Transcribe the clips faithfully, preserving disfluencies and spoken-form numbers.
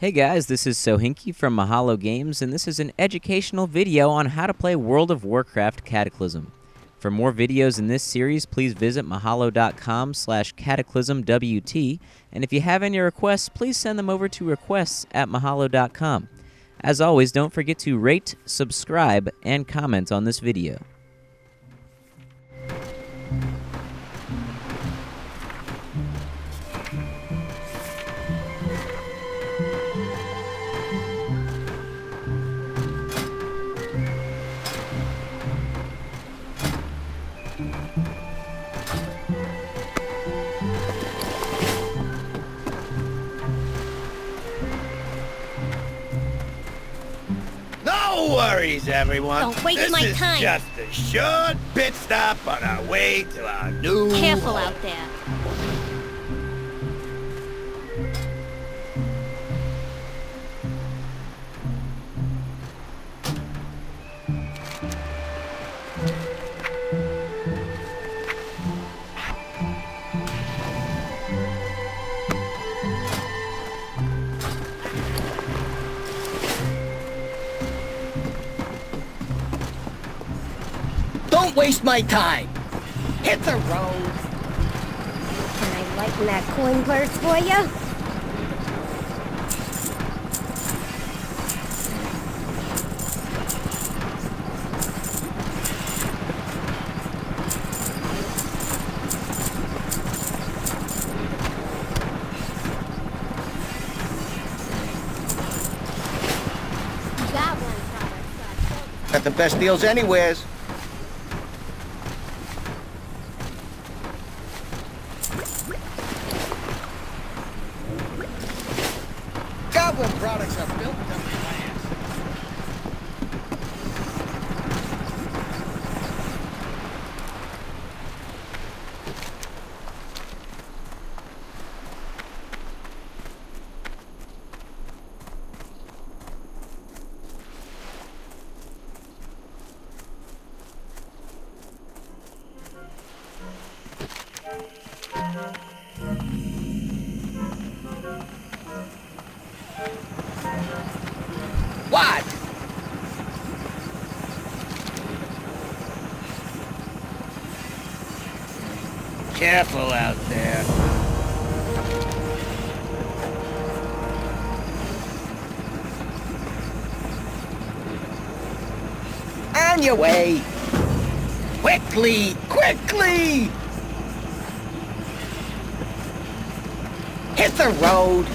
Hey guys, this is Sohinki from Mahalo Games, and this is an educational video on how to play World of Warcraft Cataclysm. For more videos in this series, please visit mahalo dot com slash cataclysm w t, and if you have any requests, please send them over to requests at mahalo dot com. As always, don't forget to rate, subscribe, and comment on this video. No worries, everyone. Don't waste this my is time. Just a short pit stop on our way to our new. Careful world. Out there. Don't waste my time! Hit the road! Can I lighten that coin burst for you? That one got the best deals anywheres. Goblin products are built in the lands. What? Careful out there. On your way. Quickly, quickly. Hit the road.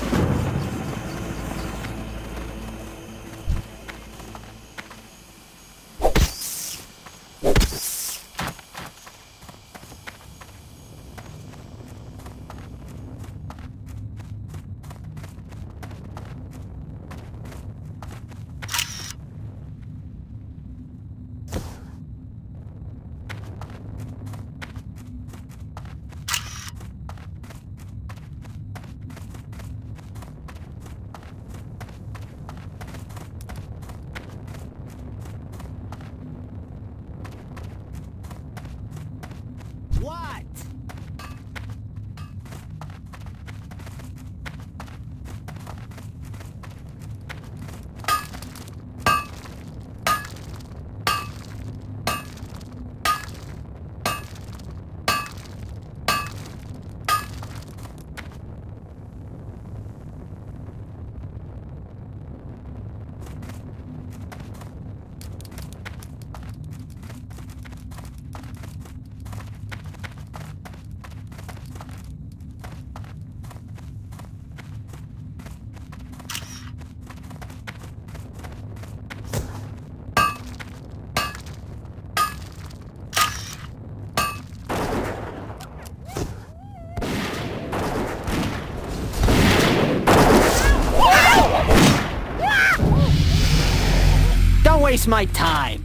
What? Waste my time.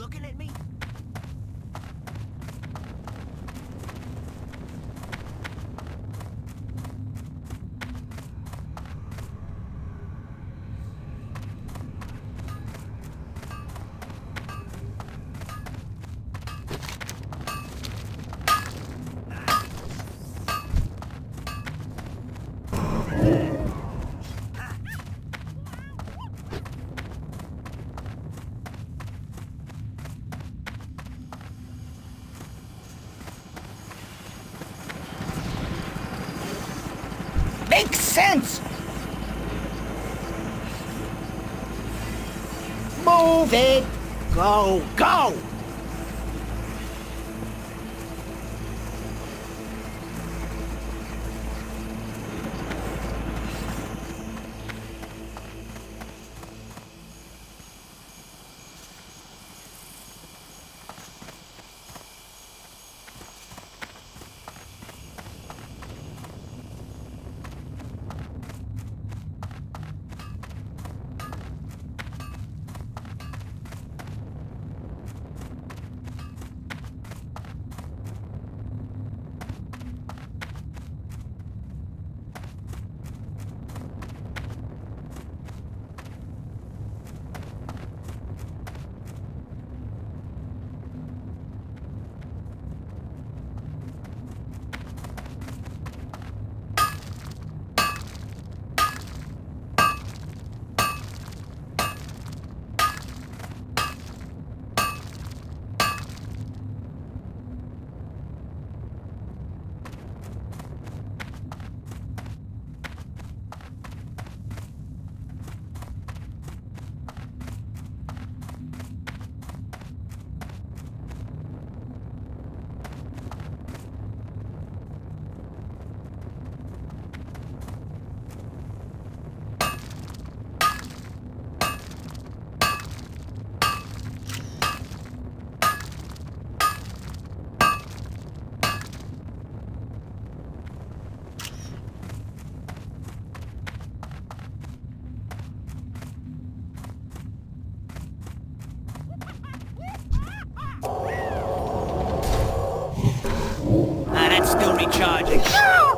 looking at me? Makes sense! Move it! Go, go! Charging.